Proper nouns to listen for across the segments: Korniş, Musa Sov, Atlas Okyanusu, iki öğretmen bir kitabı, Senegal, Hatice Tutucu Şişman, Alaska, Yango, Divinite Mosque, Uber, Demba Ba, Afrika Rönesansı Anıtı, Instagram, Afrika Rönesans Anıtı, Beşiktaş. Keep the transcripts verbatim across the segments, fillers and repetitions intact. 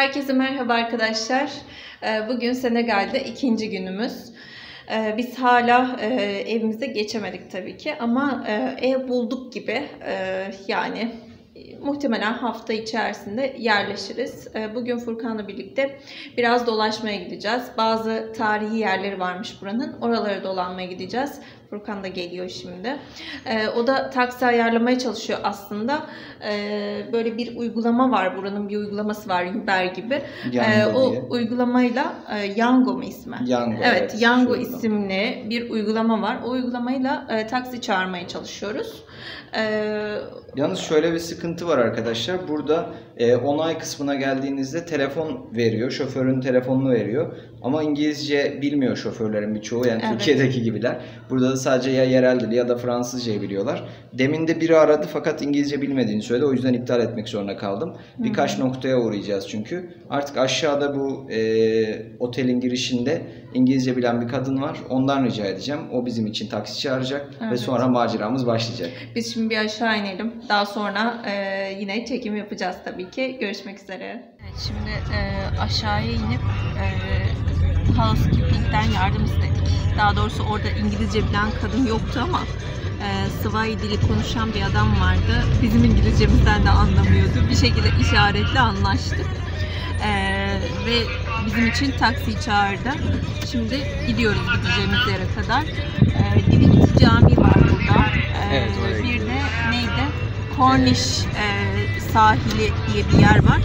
Herkese merhaba arkadaşlar. Bugün Senegal'de ikinci günümüz. Biz hala evimize geçemedik tabii ki ama ev bulduk gibi, yani muhtemelen hafta içerisinde yerleşiriz. Bugün Furkan'la birlikte biraz dolaşmaya gideceğiz. Bazı tarihi yerleri varmış buranın. Oralara dolanmaya gideceğiz. Furkan da geliyor şimdi. O da taksi ayarlamaya çalışıyor aslında. Böyle bir uygulama var. Buranın bir uygulaması var. Uber gibi. Yango o diye. Uygulamayla Yango mu ismi? Yango, evet, evet. Yango şurada isimli bir uygulama var. O uygulamayla taksi çağırmaya çalışıyoruz. Yalnız şöyle bir sıkıntı var arkadaşlar. Burada onay kısmına geldiğinizde telefon veriyor. Şoförün telefonunu veriyor. Ama İngilizce bilmiyor şoförlerin birçoğu. Yani evet. Türkiye'deki gibiler. Burada da sadece ya yerel dili ya da Fransızcayı biliyorlar. Demin de biri aradı fakat İngilizce bilmediğini söyledi. O yüzden iptal etmek zorunda kaldım. Birkaç hmm. noktaya uğrayacağız çünkü. Artık aşağıda bu e, otelin girişinde İngilizce bilen bir kadın var. Ondan rica edeceğim. O bizim için taksi çağıracak, evet, ve sonra maceramız başlayacak. Biz şimdi bir aşağı inelim. Daha sonra e, yine çekim yapacağız tabii ki. Görüşmek üzere. Evet, şimdi e, aşağıya inip e, housekeeping'den yardım istedik. Daha doğrusu orada İngilizce bilen kadın yoktu ama e, Swahili dili konuşan bir adam vardı. Bizim İngilizcemizden de anlamıyordu. Bir şekilde işaretle anlaştık. E, ve bizim için taksi çağırdı. Şimdi gidiyoruz gideceğimiz yere kadar. E, Divinity Camii var burada. E, evet, bir de neydi? Cornish e, sahili diye bir yer var.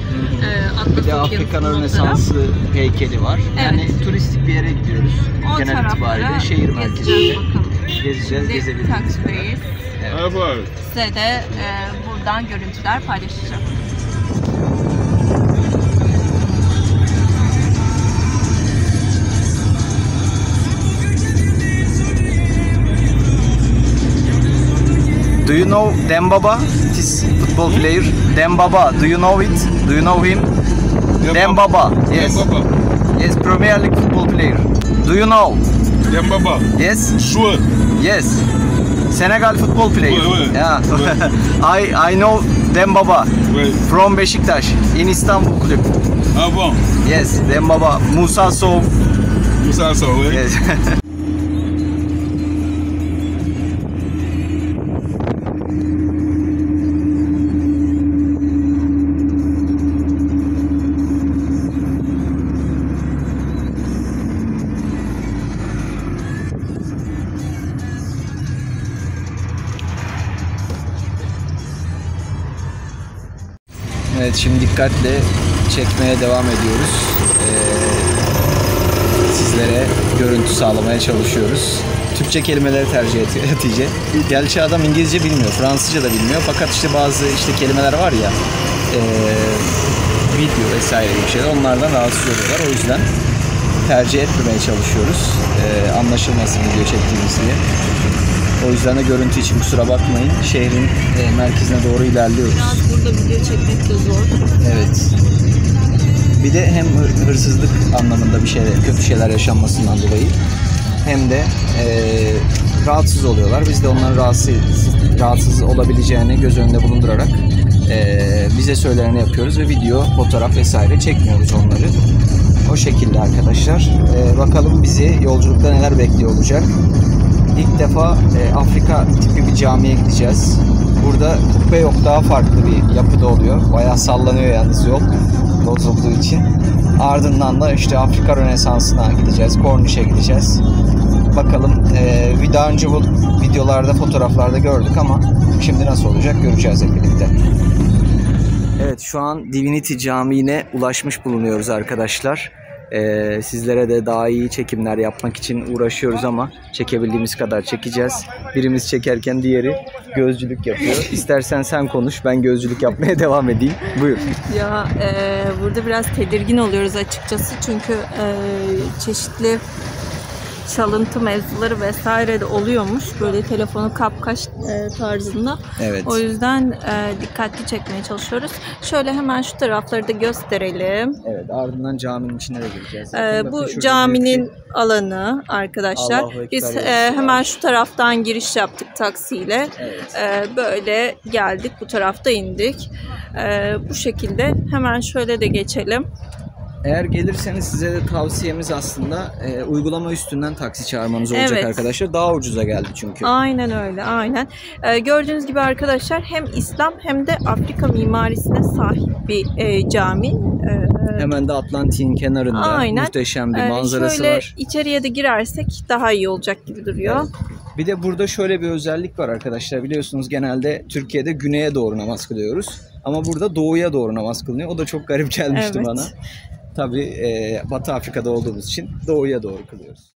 Ee, bir de Afrika Rönesansı heykeli var. Evet. Yani turistik bir yere gidiyoruz. O genel itibariyle şehir merkezinde gezeceğiz, gezebiliriz. Evet. Evet. Size de e, buradan görüntüler paylaşacağım. Do you know Demba Ba? This football player, Demba Ba. Do you know it? Do you know him? Demba Ba. Yes. Demba Ba. Yes, Premier League football player. Do you know? Demba Ba. Yes. Sure. Yes. Senegal football player. Oui, oui. Yeah. Oui. I I know Demba Ba. Oui. From Beşiktaş in Istanbul club. Ah bon. Yes, Demba Ba. Musa Sov. Musa Sov. Oui. Yes. Evet, şimdi dikkatle çekmeye devam ediyoruz. Ee, sizlere görüntü sağlamaya çalışıyoruz. Türkçe kelimeleri tercih et Hatice. Gerçi adam İngilizce bilmiyor, Fransızca da bilmiyor. Fakat işte bazı işte kelimeler var ya, e, video vesaire gibi şeyler, onlardan rahatsız oluyorlar. O yüzden tercih etmemeye çalışıyoruz. E, anlaşılmasın video çektiğimiz diye. O yüzden de görüntü için kusura bakmayın. Şehrin e, merkezine doğru ilerliyoruz. Biraz burada video çekmek de zor. Evet. Bir de hem hırsızlık anlamında bir şey, kötü şeyler yaşanmasından dolayı hem de e, rahatsız oluyorlar. Biz de onların rahatsız, rahatsız olabileceğini göz önünde bulundurarak e, bize söyleneni yapıyoruz ve video, fotoğraf vesaire çekmiyoruz onları. O şekilde arkadaşlar. E, bakalım bizi yolculukta neler bekliyor olacak. İlk defa e, Afrika tipi bir camiye gideceğiz. Burada kubbe yok, daha farklı bir yapıda oluyor. Bayağı sallanıyor yalnız yol bozulduğu için. Ardından da işte Afrika Rönesansı'na gideceğiz. Korniş'e gideceğiz. Bakalım e, bir daha önce bu videolarda, fotoğraflarda gördük ama şimdi nasıl olacak göreceğiz hep birlikte. Evet, şu an Divinity Camii'ne ulaşmış bulunuyoruz arkadaşlar. Ee, sizlere de daha iyi çekimler yapmak için uğraşıyoruz ama çekebildiğimiz kadar çekeceğiz. Birimiz çekerken diğeri gözcülük yapıyor. İstersen sen konuş, ben gözcülük yapmaya devam edeyim. Buyur. Ya e, burada biraz tedirgin oluyoruz açıkçası çünkü e, çeşitli çalıntı mevzuları vesaire de oluyormuş. Böyle telefonu kapkaç e, tarzında. Evet. O yüzden e, dikkatli çekmeye çalışıyoruz. Şöyle hemen şu tarafları da gösterelim. Evet, ardından caminin içine de gireceğiz. E, bu caminin ki... alanı arkadaşlar. Biz e, hemen şu taraftan giriş yaptık taksiyle. Evet. E, böyle geldik, bu tarafta indik. E, bu şekilde hemen şöyle de geçelim. Eğer gelirseniz size de tavsiyemiz aslında e, uygulama üstünden taksi çağırmanız olacak, evet arkadaşlar. Daha ucuza geldi çünkü. Aynen öyle, aynen. E, gördüğünüz gibi arkadaşlar hem İslam hem de Afrika mimarisine sahip bir e, cami. E, Hemen de Atlantik'in kenarında. Aynen. Muhteşem bir manzarası şöyle var. Şöyle içeriye de girersek daha iyi olacak gibi duruyor. Evet. Bir de burada şöyle bir özellik var arkadaşlar. Biliyorsunuz genelde Türkiye'de güneye doğru namaz kılıyoruz. Ama burada doğuya doğru namaz kılınıyor. O da çok garip gelmişti, evet, bana. Tabii e, Batı Afrika'da olduğumuz için doğuya doğru kılıyoruz.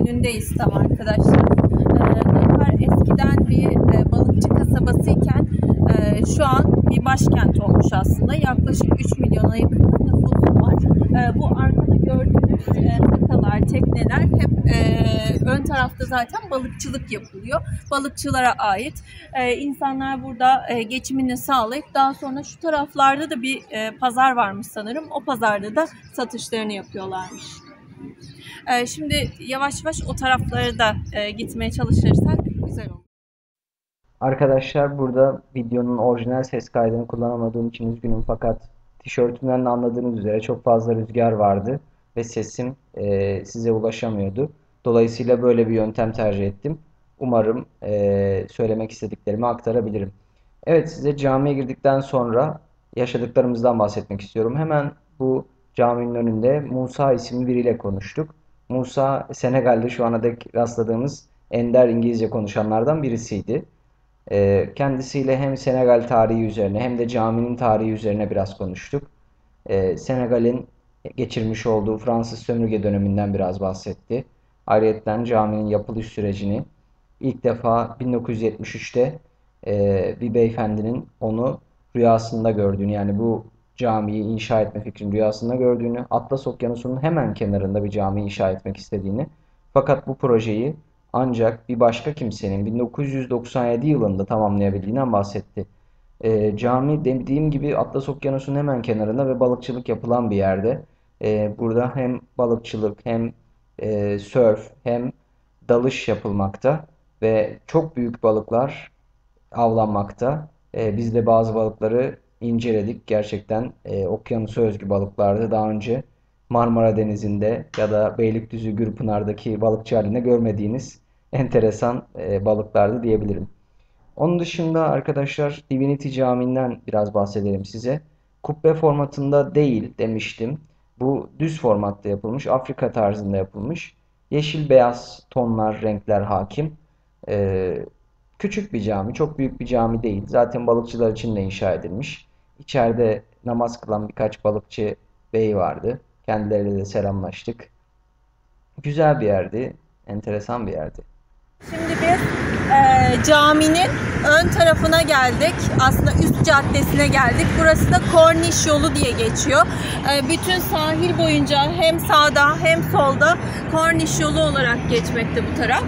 Önündeyiz tam arkadaşlar. Bunlar eskiden bir balıkçı kasabası iken şu an bir başkent olmuş aslında. Yaklaşık üç milyona yakın nüfusu var. Bu arkada gördüğünüz kakalar, tekneler hep ön tarafta zaten balıkçılık yapılıyor. Balıkçılara ait. İnsanlar burada geçimini sağlayıp daha sonra şu taraflarda da bir pazar varmış sanırım. O pazarda da satışlarını yapıyorlarmış. Şimdi yavaş yavaş o taraflara da gitmeye çalışırsak güzel olur. Arkadaşlar burada videonun orijinal ses kaydını kullanamadığım için üzgünüm, fakat tişörtümden de anladığınız üzere çok fazla rüzgar vardı ve sesim e, size ulaşamıyordu. Dolayısıyla böyle bir yöntem tercih ettim. Umarım e, söylemek istediklerimi aktarabilirim. Evet, size camiye girdikten sonra yaşadıklarımızdan bahsetmek istiyorum. Hemen bu caminin önünde Musa isimli biriyle konuştuk. Musa, Senegal'de şu ana dek rastladığımız ender İngilizce konuşanlardan birisiydi. E, kendisiyle hem Senegal tarihi üzerine hem de caminin tarihi üzerine biraz konuştuk. E, Senegal'in geçirmiş olduğu Fransız sömürge döneminden biraz bahsetti. Ayrıca caminin yapılış sürecini ilk defa bin dokuz yüz yetmiş üçte e, bir beyefendinin onu rüyasında gördüğünü, yani bu camiyi inşa etme fikrini rüyasında gördüğünü, Atlas Okyanusu'nun hemen kenarında bir cami inşa etmek istediğini, fakat bu projeyi ancak bir başka kimsenin bin dokuz yüz doksan yedi yılında tamamlayabildiğinden bahsetti. E, cami dediğim gibi Atlas Okyanusu'nun hemen kenarında ve balıkçılık yapılan bir yerde. E, burada hem balıkçılık hem e, surf hem dalış yapılmakta ve çok büyük balıklar avlanmakta. E, biz de bazı balıkları inceledik. Gerçekten e, okyanusa özgü balıklarda daha önce Marmara Denizi'nde ya da Beylikdüzü Gürpınar'daki balıkçı haline görmediğiniz enteresan e, balıklardı diyebilirim. Onun dışında arkadaşlar Divinity Camii'nden biraz bahsedelim size. Kubbe formatında değil demiştim. Bu düz formatta yapılmış, Afrika tarzında yapılmış. Yeşil beyaz tonlar, renkler hakim. E, küçük bir cami, çok büyük bir cami değil. Zaten balıkçılar için de inşa edilmiş. İçeride namaz kılan birkaç balıkçı bey vardı. Kendileriyle de selamlaştık. Güzel bir yerdi, enteresan bir yerdi. Şimdi biz e, caminin ön tarafına geldik. Aslında üst caddesine geldik. Burası da Korniş yolu diye geçiyor. E, bütün sahil boyunca hem sağda hem solda Korniş yolu olarak geçmekte bu taraf.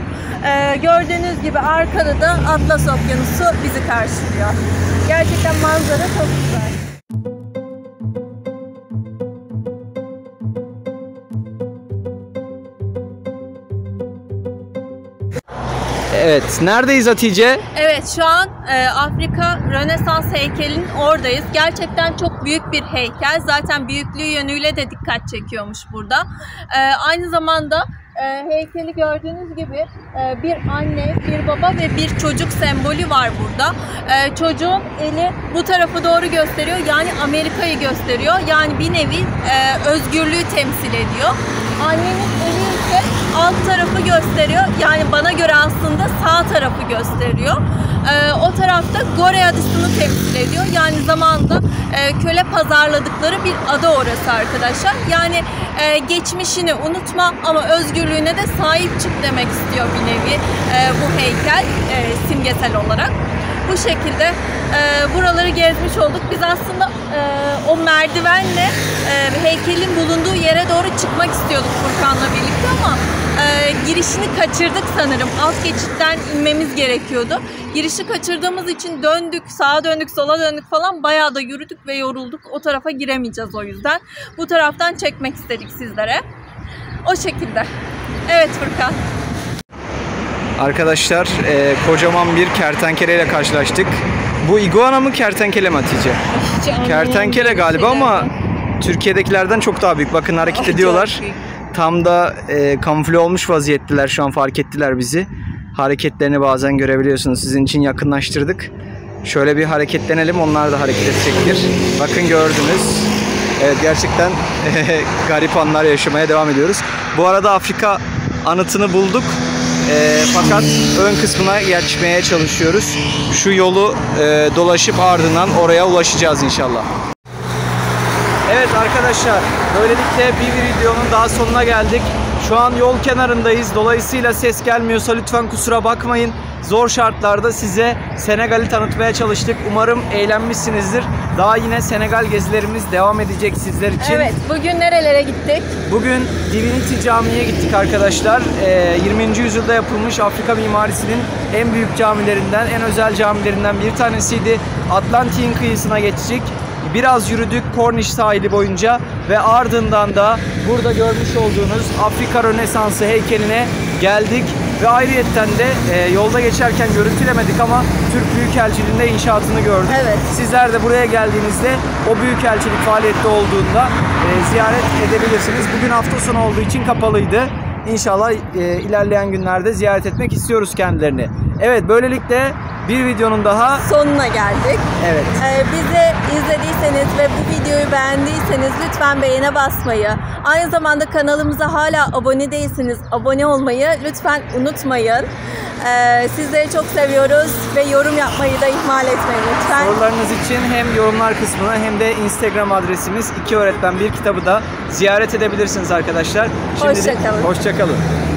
E, gördüğünüz gibi arkada da Atlas Okyanusu bizi karşılıyor. Gerçekten manzara çok güzel. Evet, neredeyiz Hatice? Evet, şu an e, Afrika Rönesans heykelinin oradayız. Gerçekten çok büyük bir heykel. Zaten büyüklüğü yönüyle de dikkat çekiyormuş burada. E, aynı zamanda Heykeli gördüğünüz gibi bir anne, bir baba ve bir çocuk sembolü var burada. Çocuğun eli bu tarafı doğru gösteriyor, yani Amerika'yı gösteriyor. Yani bir nevi özgürlüğü temsil ediyor. Annenin eli ise alt tarafı gösteriyor. Yani bana göre aslında sağ tarafı gösteriyor. O tarafta Gore adasını temsil ediyor. Yani zamanında köle pazarladıkları bir ada orası arkadaşlar. Yani geçmişini unutma ama özgürlüğüne de sahip çık demek istiyor bir nevi bu heykel simgesel olarak. Bu şekilde buraları gezmiş olduk. Biz aslında o merdivenle heykelin bulunduğu yere doğru çıkmak istiyorduk Furkan'la birlikte ama Ee, girişini kaçırdık sanırım. Alt geçitten inmemiz gerekiyordu. Girişi kaçırdığımız için döndük, sağa döndük, sola döndük falan. Bayağı da yürüdük ve yorulduk. O tarafa giremeyeceğiz o yüzden. Bu taraftan çekmek istedik sizlere. O şekilde. Evet Furkan. Arkadaşlar e, kocaman bir kertenkeleyle karşılaştık. Bu iguana mı kertenkele mi Hatice? Kertenkele galiba şeyler. Ama Türkiye'dekilerden çok daha büyük. Bakın hareket Ay, ediyorlar. Tam da e, kamufle olmuş vaziyettiler. Şu an fark ettiler bizi. Hareketlerini bazen görebiliyorsunuz. Sizin için yakınlaştırdık. Şöyle bir hareketlenelim. Onlar da hareket edecektir. Bakın gördünüz. Evet, gerçekten e, garip anlar yaşamaya devam ediyoruz. Bu arada Afrika anıtını bulduk. E, fakat ön kısmına geçmeye çalışıyoruz. Şu yolu e, dolaşıp ardından oraya ulaşacağız inşallah. Evet arkadaşlar, böylelikle bir videonun daha sonuna geldik. Şu an yol kenarındayız. Dolayısıyla ses gelmiyorsa lütfen kusura bakmayın. Zor şartlarda size Senegal'i tanıtmaya çalıştık. Umarım eğlenmişsinizdir. Daha yine Senegal gezilerimiz devam edecek sizler için. Evet, bugün nerelere gittik? Bugün Divinity Camii'ye gittik arkadaşlar. Ee, yirminci yüzyılda yapılmış Afrika mimarisinin en büyük camilerinden, en özel camilerinden bir tanesiydi. Atlantik'in kıyısına geçtik. Biraz yürüdük Korniş sahili boyunca ve ardından da burada görmüş olduğunuz Afrika Rönesansı heykeline geldik. Ve ayrıyetten de e, yolda geçerken görüntülemedik ama Türk Büyükelçiliği'nde inşaatını gördük. Evet. Sizler de buraya geldiğinizde o büyükelçilik faaliyette olduğunda e, ziyaret edebilirsiniz. Bugün hafta sonu olduğu için kapalıydı. İnşallah e, ilerleyen günlerde ziyaret etmek istiyoruz kendilerini. Evet, böylelikle bir videonun daha sonuna geldik. Evet. Ee, bizi izlediyseniz ve bu videoyu beğendiyseniz lütfen beğene basmayı, aynı zamanda kanalımıza hala abone değilsiniz, abone olmayı lütfen unutmayın. Ee, sizleri çok seviyoruz ve yorum yapmayı da ihmal etmeyin lütfen. Sorularınız için hem yorumlar kısmına hem de Instagram adresimiz iki öğretmen bir kitabı da ziyaret edebilirsiniz arkadaşlar. Hoşçakalın. Hoşçakalın.